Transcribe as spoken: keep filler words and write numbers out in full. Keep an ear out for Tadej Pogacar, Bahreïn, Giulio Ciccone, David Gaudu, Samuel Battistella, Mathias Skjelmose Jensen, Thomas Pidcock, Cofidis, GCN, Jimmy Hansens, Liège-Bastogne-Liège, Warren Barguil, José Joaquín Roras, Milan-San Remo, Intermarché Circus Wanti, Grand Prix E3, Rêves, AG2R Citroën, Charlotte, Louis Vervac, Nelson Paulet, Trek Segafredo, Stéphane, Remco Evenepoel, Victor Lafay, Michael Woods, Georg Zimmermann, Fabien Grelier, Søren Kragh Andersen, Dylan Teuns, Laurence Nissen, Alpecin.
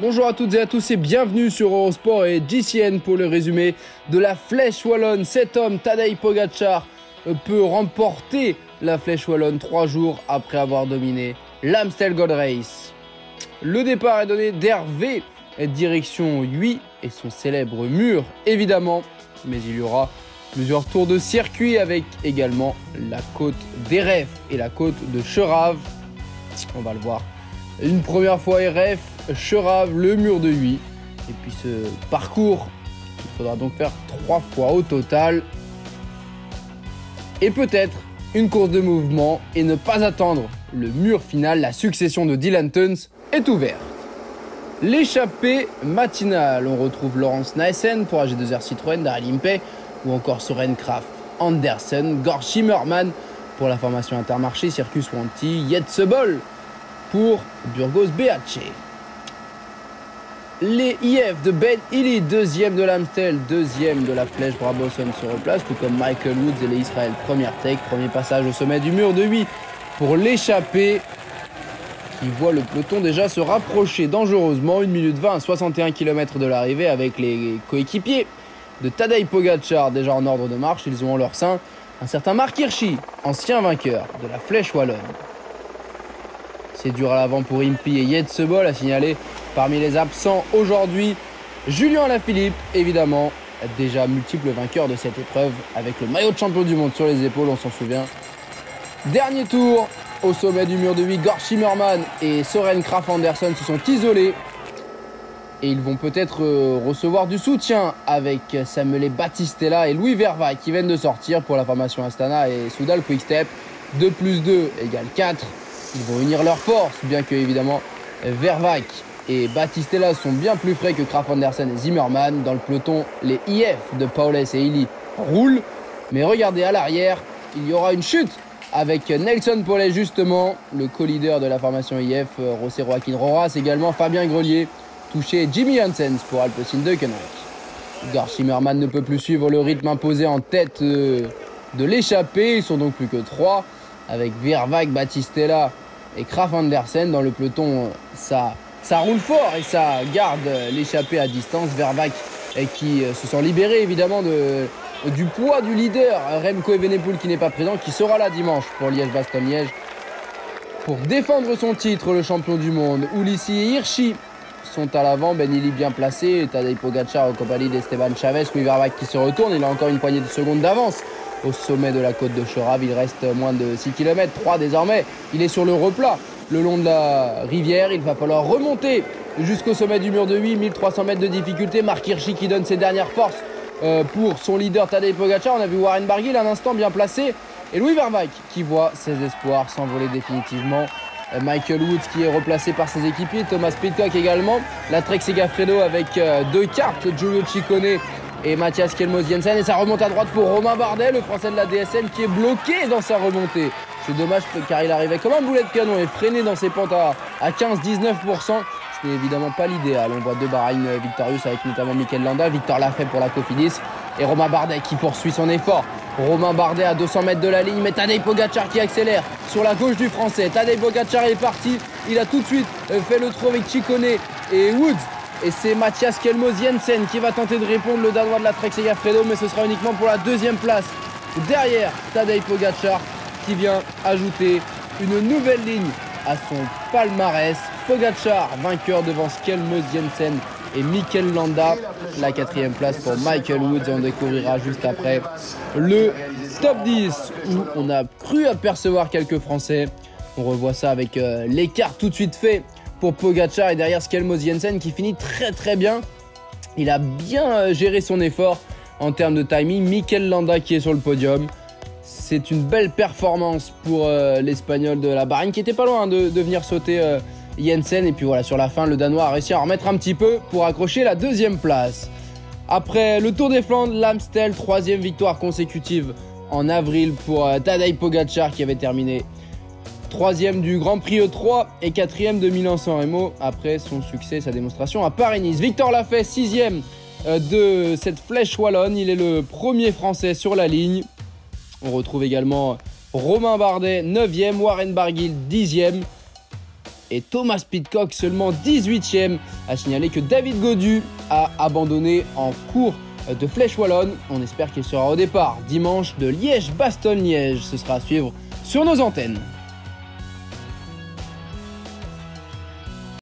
Bonjour à toutes et à tous et bienvenue sur Eurosport et G C N pour le résumé de la Flèche Wallonne. Cet homme, Tadej Pogacar, peut remporter la Flèche Wallonne trois jours après avoir dominé l'Amstel Gold Race. Le départ est donné d'Hervé, direction Huy et son célèbre mur évidemment, mais il y aura plusieurs tours de circuit avec également la côte des Rêves et la côte de Cherave. On va le voir une première fois, R F, Cherave, le mur de Huy, et puis ce parcours qu'il faudra donc faire trois fois au total. Et peut-être une course de mouvement et ne pas attendre le mur final, la succession de Dylan Teuns est ouverte. L'échappée matinale, on retrouve Laurence Nissen pour A G deux R Citroën, Daralimpe ou encore Søren Kragh Andersen, Georg Zimmermann pour la formation Intermarché Circus Wanti, Jetsebol pour Burgos B H C. Les I F de Ben Healy, deuxième de l'Amstel, deuxième de la Flèche, Brabosson se replace, tout comme Michael Woods et les Israël. Première tech, premier passage au sommet du mur de Huy pour l'échappée, qui voit le peloton déjà se rapprocher dangereusement. une minute vingt à soixante et un kilomètres de l'arrivée avec les coéquipiers de Tadej Pogacar, déjà en ordre de marche. Ils ont en leur sein un certain Mark Hirschi, ancien vainqueur de la Flèche Wallonne. C'est dur à l'avant pour Impy et Jetsebol, à signaler parmi les absents aujourd'hui Julien Alaphilippe, évidemment, déjà multiple vainqueur de cette épreuve avec le maillot de champion du monde sur les épaules, on s'en souvient. Dernier tour au sommet du mur de Huy, Georg Zimmermann et Søren Kragh Andersen se sont isolés et ils vont peut-être recevoir du soutien avec Samuel Battistella et Louis Verva qui viennent de sortir pour la formation Astana et Soudal Quick-Step. deux plus deux égale quatre. Ils vont unir leurs forces, bien que, évidemment, Vervac et Battistella sont bien plus frais que Kragh Andersen et Zimmermann. Dans le peloton, les I F de Paulet et Healy roulent. Mais regardez, à l'arrière, il y aura une chute avec Nelson Paulet, justement, le co-leader de la formation I F, José Joaquín Roras, également Fabien Grelier, touché Jimmy Hansens pour Alpecin de Koenig. Georg Zimmermann ne peut plus suivre le rythme imposé en tête de l'échappée. Ils sont donc plus que trois. Avec Vervac, Battistella et Kragh Andersen dans le peloton, ça, ça roule fort et ça garde l'échappée à distance. Vervac qui se sent libéré évidemment de, du poids du leader Remco Evenepoel qui n'est pas présent, qui sera là dimanche pour Liège-Bastogne-Liège pour défendre son titre, le champion du monde. Ulissi et Hirschi sont à l'avant, Ben Healy bien placé, Tadej Pogacar en compagnie d'Esteban Chavez, Louis Vervac qui se retourne, il a encore une poignée de secondes d'avance. Au sommet de la côte de Cherave, il reste moins de six kilomètres, trois désormais. Il est sur le replat le long de la rivière. Il va falloir remonter jusqu'au sommet du mur de Huy, mille trois cents mètres de difficulté. Mark Hirschi qui donne ses dernières forces euh, pour son leader Tadej Pogacar. On a vu Warren Barguil un instant bien placé. Et Louis Vervac qui voit ses espoirs s'envoler définitivement. Euh, Michael Woods qui est replacé par ses équipiers. Thomas Pidcock également. La Trek Segafredo avec euh, deux cartes. Giulio Ciccone et Mathias Skjelmose Jensen, et ça remonte à droite pour Romain Bardet, le français de la D S M qui est bloqué dans sa remontée. C'est dommage car il arrivait comme un boulet de canon et freiné dans ses pentes à, à quinze à dix-neuf pour cent. Ce n'est évidemment pas l'idéal. On voit deux Bahreïn victorieuses avec notamment Mikel Landa, Victor Lafay pour la Cofidis et Romain Bardet qui poursuit son effort. Romain Bardet à deux cents mètres de la ligne, mais Tadej Pogacar qui accélère sur la gauche du français. Tadej Pogacar est parti, il a tout de suite fait le trou avec Ciccone et Woods. Et c'est Mathias Skjelmose Jensen qui va tenter de répondre, le Danois de la Trek Segafredo, mais ce sera uniquement pour la deuxième place. Derrière, Tadej Pogacar qui vient ajouter une nouvelle ligne à son palmarès. Pogacar vainqueur devant Skjelmose Jensen et Mikel Landa. La quatrième place pour Michael Woods, et on découvrira juste après le top dix où on a cru apercevoir quelques Français. On revoit ça avec euh, l'écart tout de suite fait pour Pogacar et derrière Skjelmose Jensen qui finit très très bien. Il a bien géré son effort en termes de timing. Mikel Landa qui est sur le podium. C'est une belle performance pour euh, l'Espagnol de la Bahreïn qui était pas loin de, de venir sauter euh, Jensen. Et puis voilà, sur la fin, le Danois a réussi à en remettre un petit peu pour accrocher la deuxième place. Après le Tour des Flandres, l'Amstel, troisième victoire consécutive en avril pour euh, Tadej Pogacar qui avait terminé troisième du Grand Prix E trois et quatrième de Milan-San Remo après son succès, sa démonstration à Paris-Nice. Victor Lafay, sixième de cette Flèche Wallonne. Il est le premier Français sur la ligne. On retrouve également Romain Bardet, neuvième, Warren Barguil, dixième. et Thomas Pidcock seulement dix-huitième. A signaler que David Gaudu a abandonné en cours de Flèche Wallonne. On espère qu'il sera au départ dimanche de Liège-Bastogne-Liège. Ce sera à suivre sur nos antennes.